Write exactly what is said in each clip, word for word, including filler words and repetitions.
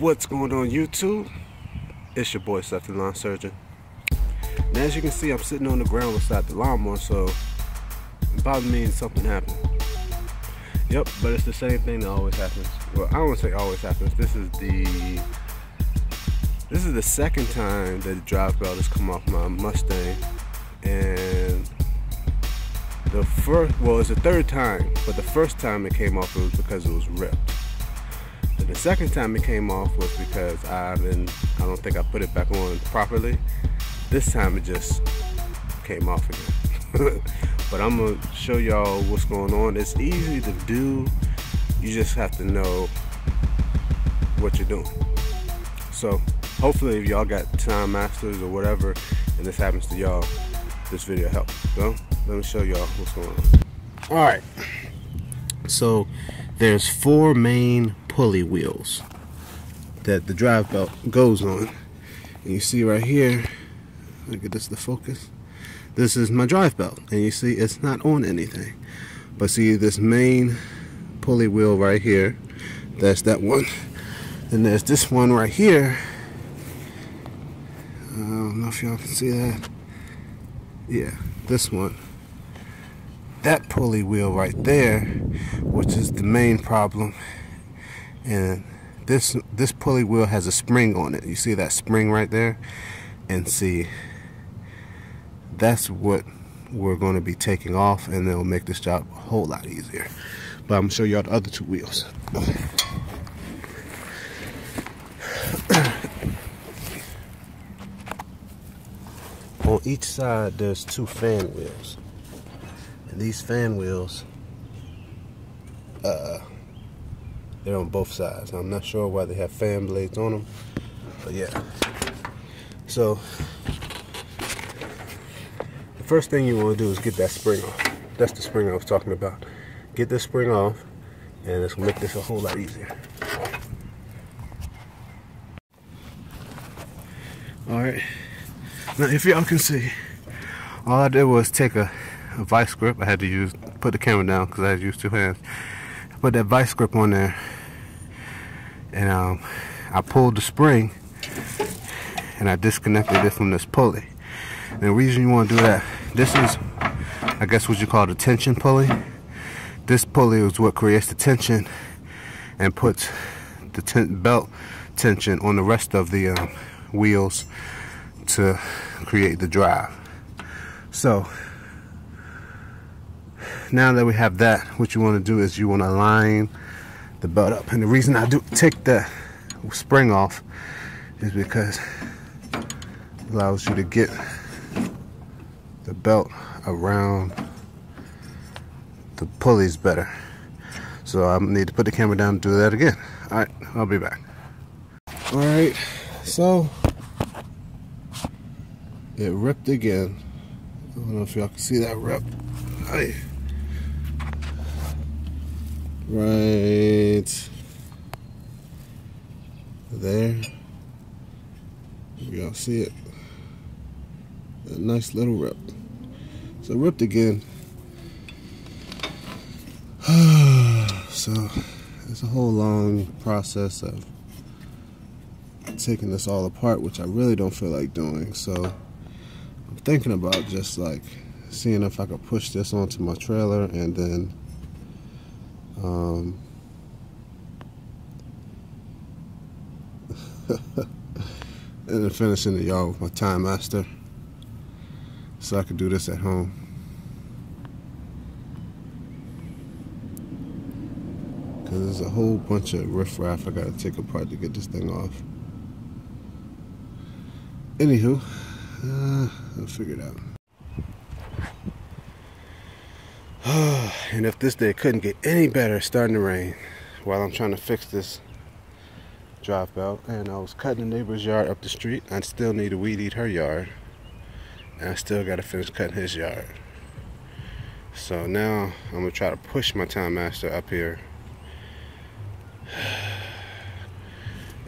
What's going on YouTube? It's your boy Seth the Lawn Surgeon. Now as you can see, I'm sitting on the ground beside the lawnmower, so it probably means something happened. Yep, but it's the same thing that always happens. Well, I don't want to say always happens. This is the this is the second time that the drive belt has come off my Mustang, and the first well, it's the third time, but the first time it came off it was because it was ripped. The second time it came off was because I've been, I don't think I put it back on properly. This time it just came off again. But I'm going to show y'all what's going on. It's easy to do. You just have to know what you're doing. So hopefully if y'all got TimeMasters or whatever and this happens to y'all, this video helps. So let me show y'all what's going on. Alright. So there's four main pulley wheels that the drive belt goes on, and you see right here, look at this, the focus, this is my drive belt, and you see it's not on anything, but see this main pulley wheel right here, that's that one, and there's this one right here. I don't know if y'all can see that. Yeah, this one, that pulley wheel right there, which is the main problem. And this this pulley wheel has a spring on it. You see that spring right there? And see, that's what we're going to be taking off, and it'll make this job a whole lot easier. But I'm going to show y'all the other two wheels. On each side there's two fan wheels, and these fan wheels uh they're on both sides. I'm not sure why they have fan blades on them, but yeah. So the first thing you want to do is get that spring off. That's the spring I was talking about. Get this spring off, and it's gonna make this a whole lot easier. All right. Now, if y'all can see, all I did was take a, a vice grip. I had to use put the camera down because I had to use two hands. Put that vice grip on there, and um, I pulled the spring and I disconnected this from this pulley. And the reason you want to do that, this is I guess what you call the tension pulley. This pulley is what creates the tension and puts the ten belt tension on the rest of the um, wheels to create the drive. So now that we have that, what you want to do is you want to line the belt up. And the reason I do take the spring off is because it allows you to get the belt around the pulleys better. So I need to put the camera down and do that again. All right, I'll be back. All right, so it ripped again. I don't know if y'all can see that rip. Aye. Right there, y'all see it, a nice little rip. So ripped again. So it's a whole long process of taking this all apart, which I really don't feel like doing, so I'm thinking about just like seeing if I could push this onto my trailer and then Um, and then finishing the yard with my TimeMaster, so I could do this at home. Cause there's a whole bunch of riffraff I gotta take apart to get this thing off. Anywho, uh, I'll figure it out. And if this day couldn't get any better, it's starting to rain while I'm trying to fix this dropout. And I was cutting the neighbor's yard up the street. I still need to weed eat her yard. And I still got to finish cutting his yard. So now I'm going to try to push my TimeMaster up here.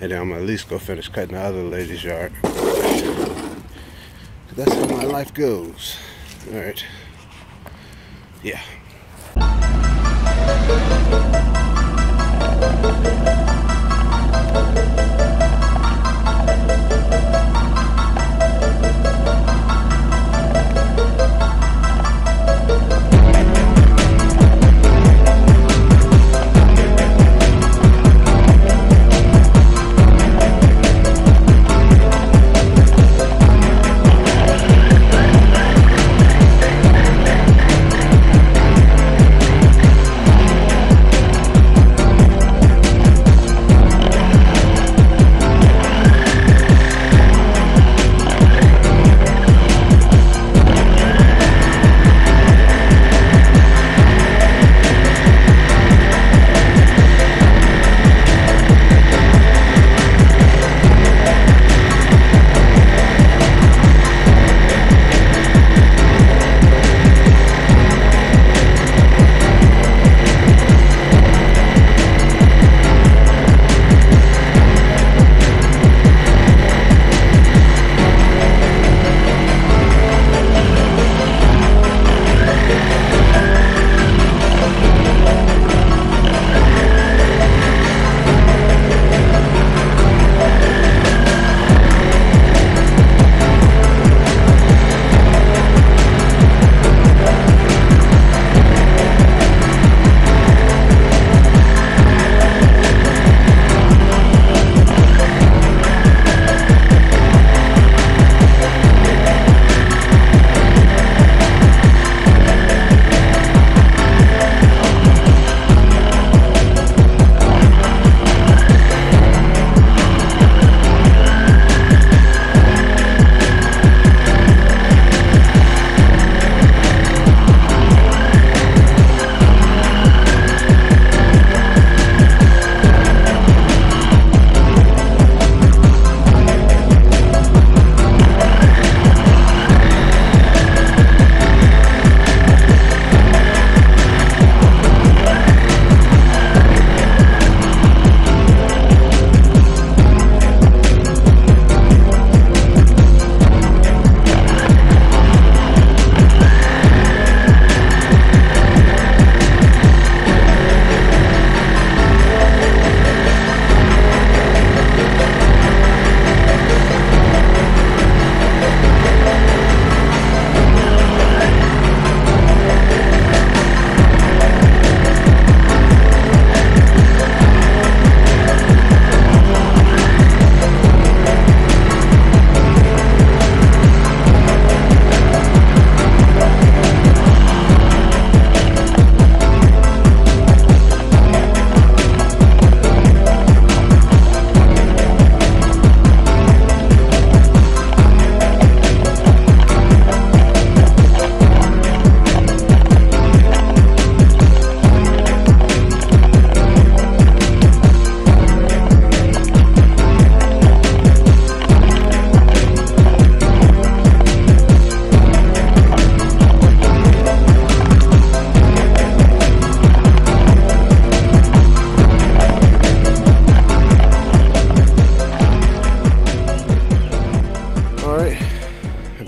And then I'm going to at least go finish cutting the other lady's yard. That's how my life goes. Alright. Yeah.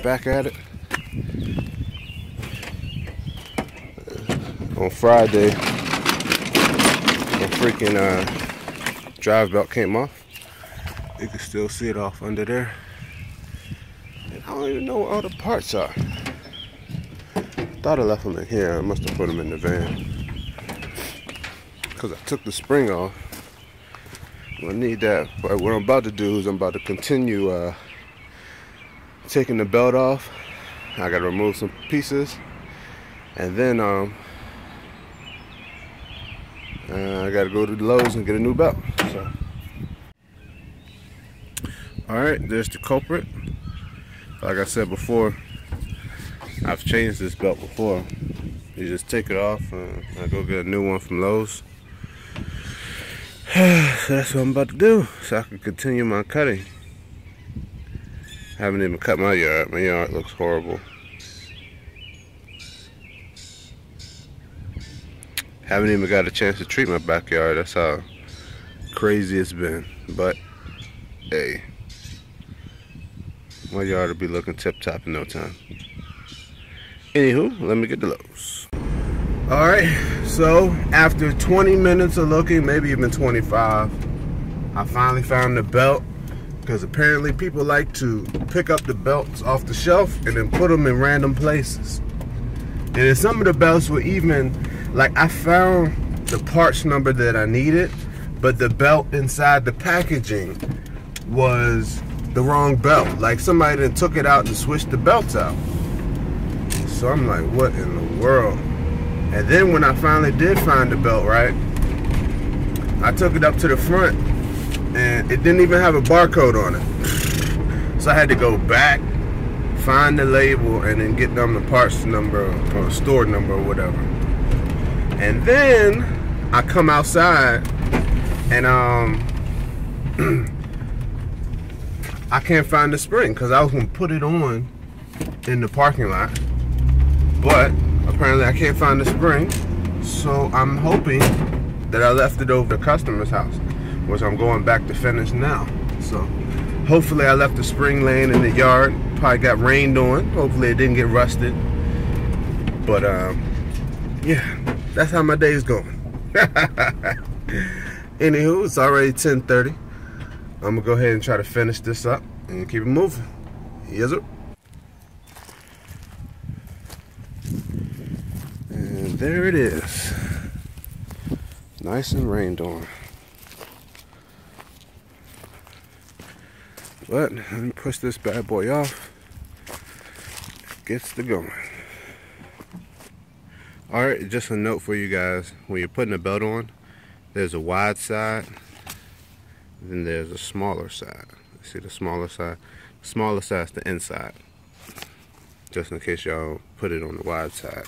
Back at it. On Friday, the freaking uh, drive belt came off. You can still see it off under there. And I don't even know where all the parts are. Thought I left them in here. I must have put them in the van. Because I took the spring off. I'm gonna need that. But what I'm about to do is I'm about to continue uh, taking the belt off. I gotta remove some pieces, and then um, uh, I gotta go to Lowe's and get a new belt. So. Alright, there's the culprit. Like I said before, I've changed this belt before, you just take it off, and I go get a new one from Lowe's. So that's what I'm about to do, so I can continue my cutting. I haven't even cut my yard. My yard looks horrible. Haven't even got a chance to treat my backyard. That's how crazy it's been. But hey, my yard will be looking tip-top in no time. Anywho, let me get the Lowe's. All right, so after twenty minutes of looking, maybe even twenty-five, I finally found the belt, because apparently people like to pick up the belts off the shelf and then put them in random places. And then some of the belts were even, like, I found the parts number that I needed, but the belt inside the packaging was the wrong belt. Like, somebody then took it out and switched the belts out. So I'm like, what in the world? And then when I finally did find the belt, right, I took it up to the front, and it didn't even have a barcode on it. So I had to go back, find the label, and then get them the parts number or store number or whatever. And then I come outside, and um, I can't find the spring, because I was going to put it on in the parking lot. But apparently I can't find the spring, so I'm hoping that I left it over at the customer's house, which I'm going back to finish now. So hopefully I left the spring laying in the yard. Probably got rained on. Hopefully it didn't get rusted. But um, yeah, that's how my day is going. Anywho, it's already ten thirty. I'm gonna go ahead and try to finish this up and keep it moving. Yes, sir. And there it is. Nice and rained on. But let me push this bad boy off. Gets the going. Alright, just a note for you guys. When you're putting a belt on, there's a wide side, then there's a smaller side. See the smaller side? The smaller side's the inside. Just in case y'all put it on the wide side.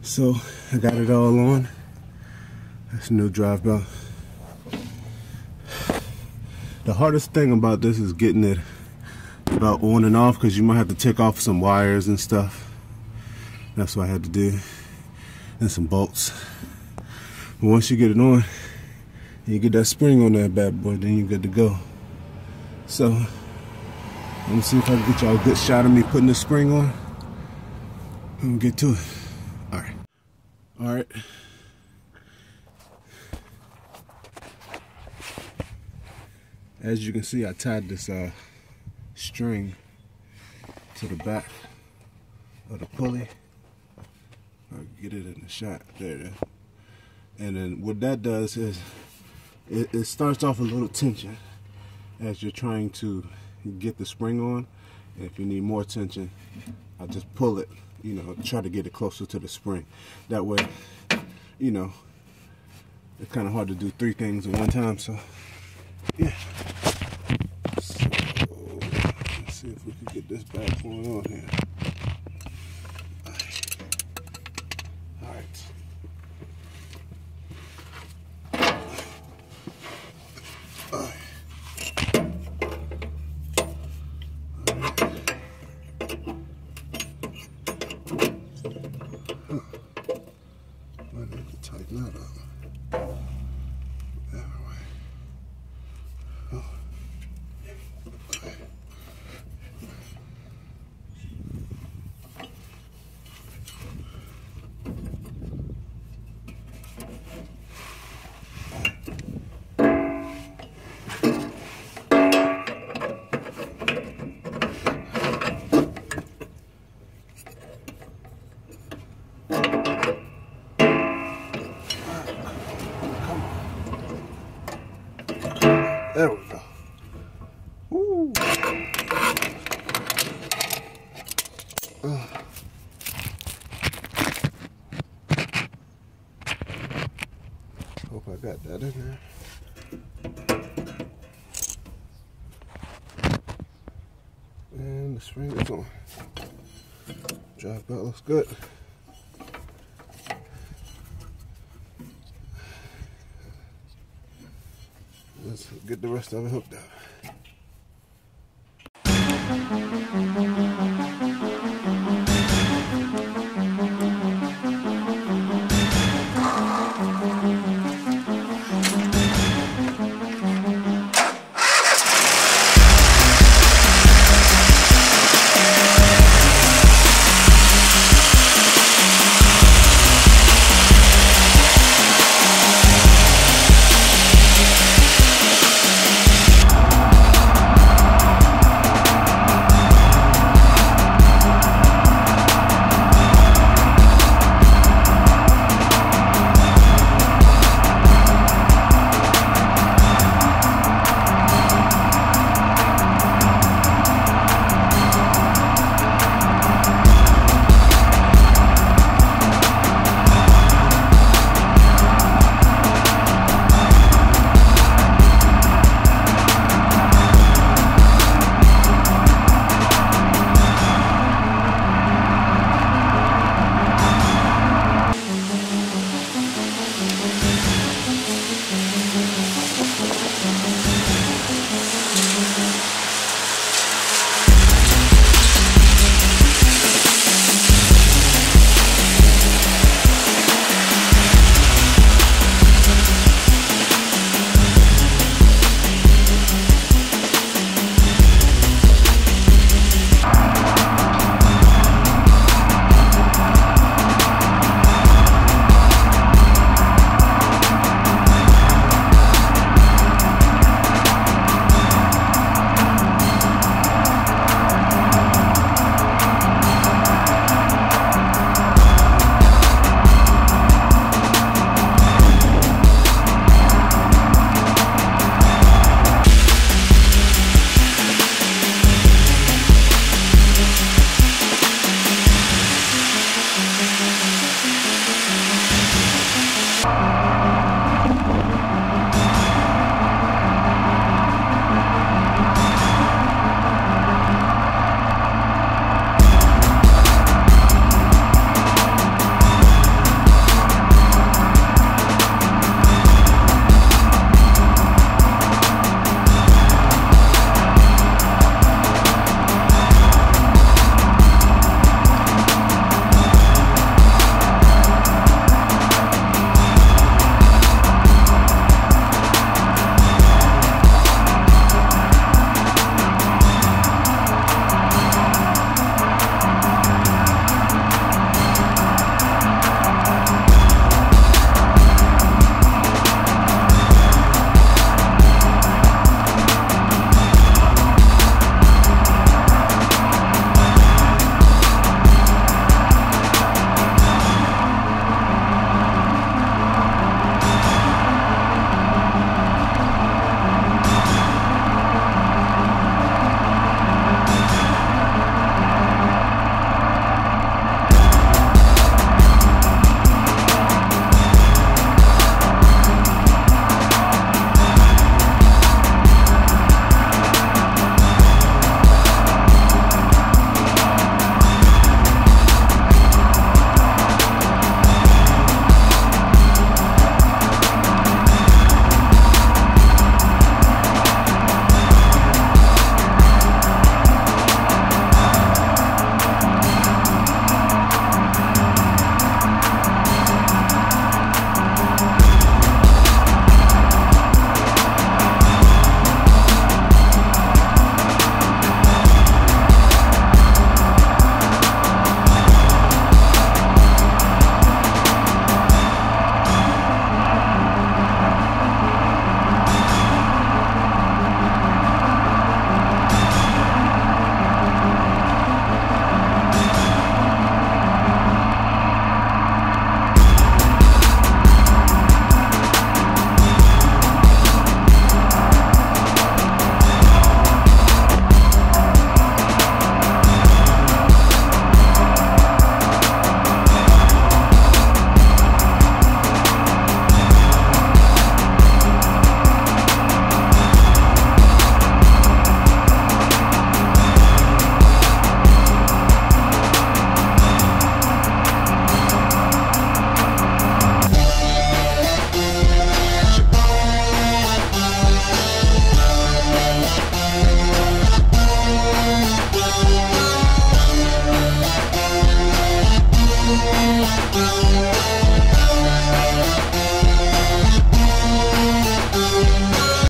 So I got it all on. That's a new drive belt. The hardest thing about this is getting it about on and off, because you might have to take off some wires and stuff. That's what I had to do, and some bolts. But once you get it on, and you get that spring on that bad boy, then you're good to go. So let me see if I can get y'all a good shot of me putting the spring on. I'm gonna get to it. All right. All right. As you can see, I tied this uh, string to the back of the pulley. I'll get it in the shot. There it is. And then what that does is it, it starts off a little tension as you're trying to get the spring on. And if you need more tension, I just pull it, you know, try to get it closer to the spring. That way, you know, it's kind of hard to do three things at one time. So, yeah. So, let's see if we can get this back going on here. All right. All right. Huh. I need to tighten that up. There we go. Woo. Uh. Hope I got that in there. And the spring is on. Drive belt looks good. Let's get the rest of it hooked up.